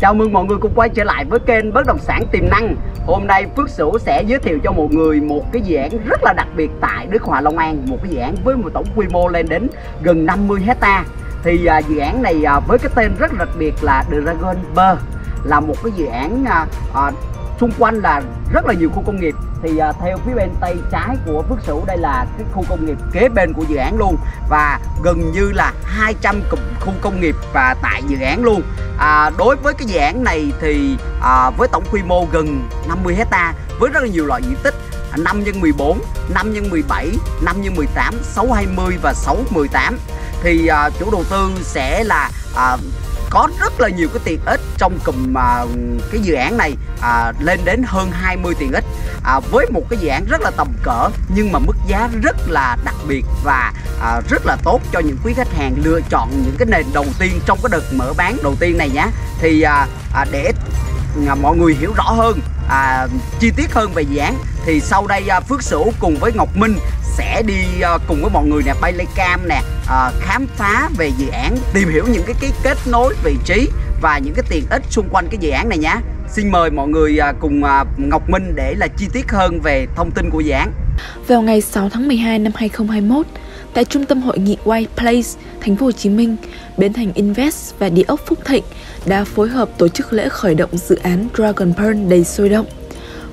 Chào mừng mọi người cùng quay trở lại với kênh Bất Động Sản Tiềm Năng. Hôm nay Phước Sửu sẽ giới thiệu cho mọi người một cái dự án rất là đặc biệt tại Đức Hòa, Long An. Một cái dự án với một tổng quy mô lên đến gần 50 hecta. Thì dự án này với cái tên rất đặc biệt là Dragon Pearl, là một cái dự án xung quanh là rất là nhiều khu công nghiệp. Thì theo phía bên tay trái của Phước Sửu, đây là cái khu công nghiệp kế bên của dự án luôn. Và gần như là 200 khu công nghiệp và tại dự án luôn. Đối với cái dự án này thì với tổng quy mô gần 50 hecta, với rất là nhiều loại diện tích 5 x 14, 5 x 17, 5 x 18, 6 x 20 và 6 x 18. Thì chủ đầu tư sẽ là có rất là nhiều cái tiện ích trong cụm cái dự án này, lên đến hơn 20 tiện ích, với một cái dự án rất là tầm cỡ nhưng mà mức giá rất là đặc biệt và rất là tốt cho những quý khách hàng lựa chọn những cái nền đầu tiên trong cái đợt mở bán đầu tiên này nhé. Thì để mọi người hiểu rõ hơn, chi tiết hơn về dự án thì sau đây Phước Sửu cùng với Ngọc Minh sẽ đi cùng với mọi người nè, Bayley Camp nè, khám phá về dự án, tìm hiểu những cái kết nối vị trí và những cái tiện ích xung quanh cái dự án này nhé. Xin mời mọi người cùng Ngọc Minh để là chi tiết hơn về thông tin của dự án. Vào ngày 6 tháng 12 năm 2021, tại trung tâm hội nghị White Place, thành phố Hồ Chí Minh, Bến Thành Invest và Địa ốc Phúc Thịnh đã phối hợp tổ chức lễ khởi động dự án Dragon Pearl đầy sôi động.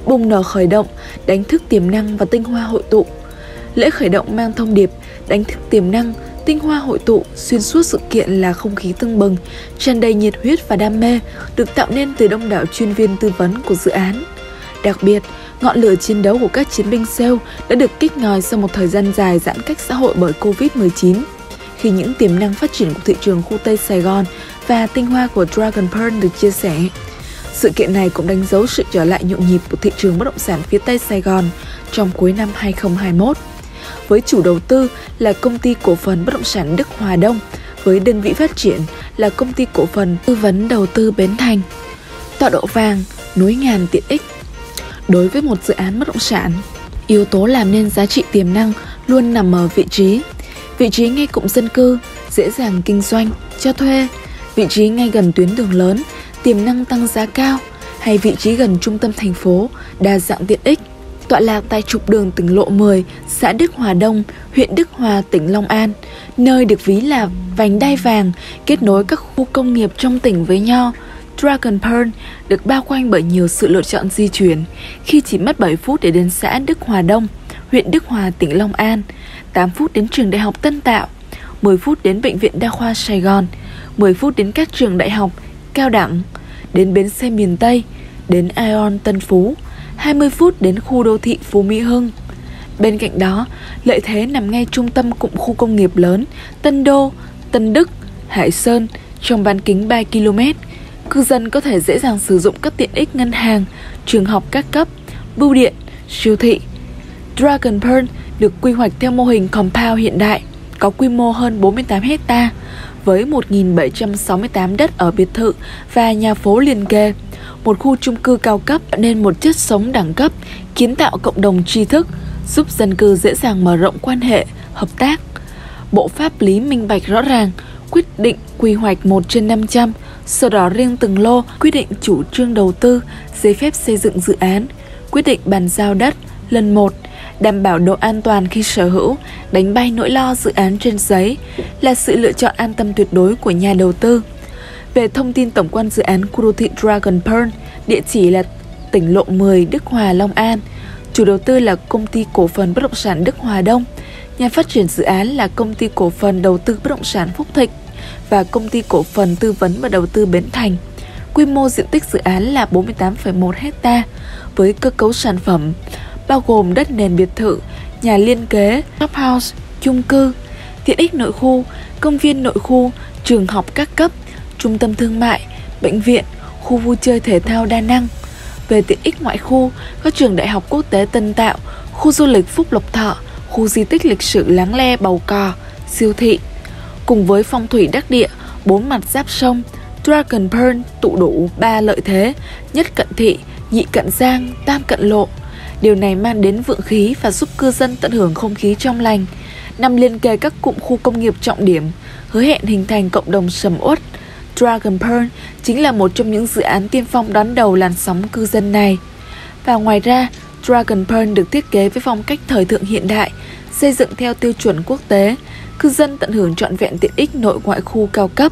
Bùng nở khởi động, đánh thức tiềm năng và tinh hoa hội tụ. Lễ khởi động mang thông điệp đánh thức tiềm năng, tinh hoa hội tụ xuyên suốt sự kiện là không khí tưng bừng, tràn đầy nhiệt huyết và đam mê được tạo nên từ đông đảo chuyên viên tư vấn của dự án. Đặc biệt, ngọn lửa chiến đấu của các chiến binh sale đã được kích ngòi sau một thời gian dài giãn cách xã hội bởi Covid-19, khi những tiềm năng phát triển của thị trường khu Tây Sài Gòn và tinh hoa của Dragon Pearl được chia sẻ. Sự kiện này cũng đánh dấu sự trở lại nhộn nhịp của thị trường bất động sản phía Tây Sài Gòn trong cuối năm 2021. Với chủ đầu tư là công ty cổ phần bất động sản Đức Hòa Đông, với đơn vị phát triển là công ty cổ phần tư vấn đầu tư Bến Thành. Tọa độ vàng, núi ngàn tiện ích. Đối với một dự án bất động sản, yếu tố làm nên giá trị tiềm năng luôn nằm ở vị trí. Vị trí ngay cụm dân cư, dễ dàng kinh doanh, cho thuê. Vị trí ngay gần tuyến đường lớn, tiềm năng tăng giá cao. Hay vị trí gần trung tâm thành phố, đa dạng tiện ích. Tọa lạc tại trục đường tỉnh lộ 10, xã Đức Hòa Đông, huyện Đức Hòa, tỉnh Long An, nơi được ví là vành đai vàng kết nối các khu công nghiệp trong tỉnh với nhau. Dragon Pearl được bao quanh bởi nhiều sự lựa chọn di chuyển, khi chỉ mất 7 phút để đến xã Đức Hòa Đông, huyện Đức Hòa, tỉnh Long An, 8 phút đến trường đại học Tân Tạo, 10 phút đến Bệnh viện Đa khoa Sài Gòn, 10 phút đến các trường đại học, cao đẳng, đến bến xe miền Tây, đến Aeon Tân Phú, 20 phút đến khu đô thị Phú Mỹ Hưng. Bên cạnh đó, lợi thế nằm ngay trung tâm cụm khu công nghiệp lớn Tân Đô, Tân Đức, Hải Sơn trong bán kính 3 km. Cư dân có thể dễ dàng sử dụng các tiện ích ngân hàng, trường học các cấp, bưu điện, siêu thị. Dragon Pearl được quy hoạch theo mô hình compound hiện đại, có quy mô hơn 48 hecta với 1.768 đất ở biệt thự và nhà phố liền kề. Một khu chung cư cao cấp nên một chất sống đẳng cấp, kiến tạo cộng đồng tri thức, giúp dân cư dễ dàng mở rộng quan hệ, hợp tác. Bộ pháp lý minh bạch rõ ràng, quyết định quy hoạch 1/500, sau đó riêng từng lô quyết định chủ trương đầu tư, giấy phép xây dựng dự án, quyết định bàn giao đất lần một, đảm bảo độ an toàn khi sở hữu, đánh bay nỗi lo dự án trên giấy, là sự lựa chọn an tâm tuyệt đối của nhà đầu tư. Về thông tin tổng quan dự án khu đô thị Dragon Pearl, địa chỉ là tỉnh lộ 10 Đức Hòa, Long An. Chủ đầu tư là công ty cổ phần bất động sản Đức Hòa Đông. Nhà phát triển dự án là công ty cổ phần đầu tư bất động sản Phúc Thịnh và công ty cổ phần tư vấn và đầu tư Bến Thành. Quy mô diện tích dự án là 48,1 hecta với cơ cấu sản phẩm, bao gồm đất nền biệt thự, nhà liên kế, shop house, chung cư, tiện ích nội khu, công viên nội khu, trường học các cấp, trung tâm thương mại, bệnh viện, khu vui chơi thể thao đa năng. Về tiện ích ngoại khu, có trường Đại học Quốc tế Tân Tạo, khu du lịch Phúc Lộc Thọ, khu di tích lịch sử Lãng Le Bàu Cò, siêu thị. Cùng với phong thủy đắc địa, bốn mặt giáp sông, Dragon Pearl tụ đủ 3 lợi thế: nhất cận thị, nhị cận giang, tam cận lộ. Điều này mang đến vượng khí và giúp cư dân tận hưởng không khí trong lành. Nằm liền kề các cụm khu công nghiệp trọng điểm, hứa hẹn hình thành cộng đồng sầm uất, Dragon Pearl chính là một trong những dự án tiên phong đón đầu làn sóng cư dân này. Và ngoài ra, Dragon Pearl được thiết kế với phong cách thời thượng hiện đại, xây dựng theo tiêu chuẩn quốc tế. Cư dân tận hưởng trọn vẹn tiện ích nội ngoại khu cao cấp,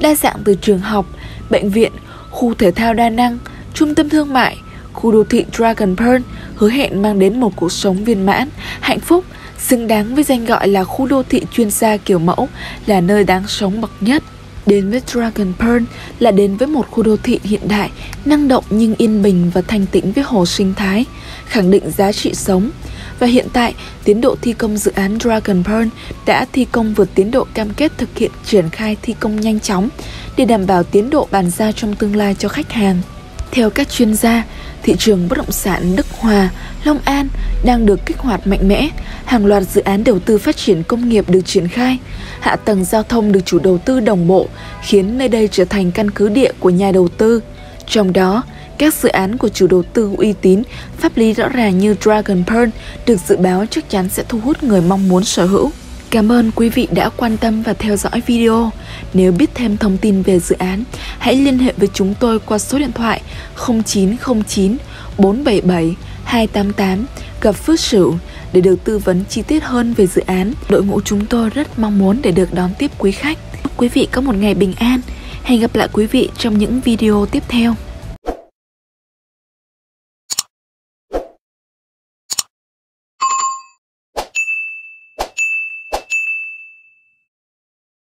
đa dạng từ trường học, bệnh viện, khu thể thao đa năng, trung tâm thương mại. Khu đô thị Dragon Pearl hứa hẹn mang đến một cuộc sống viên mãn, hạnh phúc, xứng đáng với danh gọi là khu đô thị chuyên gia kiểu mẫu, là nơi đáng sống bậc nhất. Đến với Dragon Pearl là đến với một khu đô thị hiện đại, năng động nhưng yên bình và thanh tĩnh với hồ sinh thái, khẳng định giá trị sống. Và hiện tại, tiến độ thi công dự án Dragon Pearl đã thi công vượt tiến độ cam kết thực hiện, triển khai thi công nhanh chóng để đảm bảo tiến độ bàn giao trong tương lai cho khách hàng. Theo các chuyên gia, thị trường bất động sản Đức Hòa, Long An đang được kích hoạt mạnh mẽ, hàng loạt dự án đầu tư phát triển công nghiệp được triển khai, hạ tầng giao thông được chủ đầu tư đồng bộ, khiến nơi đây trở thành căn cứ địa của nhà đầu tư. Trong đó, các dự án của chủ đầu tư uy tín, pháp lý rõ ràng như Dragon Pearl được dự báo chắc chắn sẽ thu hút người mong muốn sở hữu. Cảm ơn quý vị đã quan tâm và theo dõi video. Nếu biết thêm thông tin về dự án, hãy liên hệ với chúng tôi qua số điện thoại 0909 477 288 gặp Phước Sửu để được tư vấn chi tiết hơn về dự án. Đội ngũ chúng tôi rất mong muốn để được đón tiếp quý khách. Chúc quý vị có một ngày bình an. Hẹn gặp lại quý vị trong những video tiếp theo.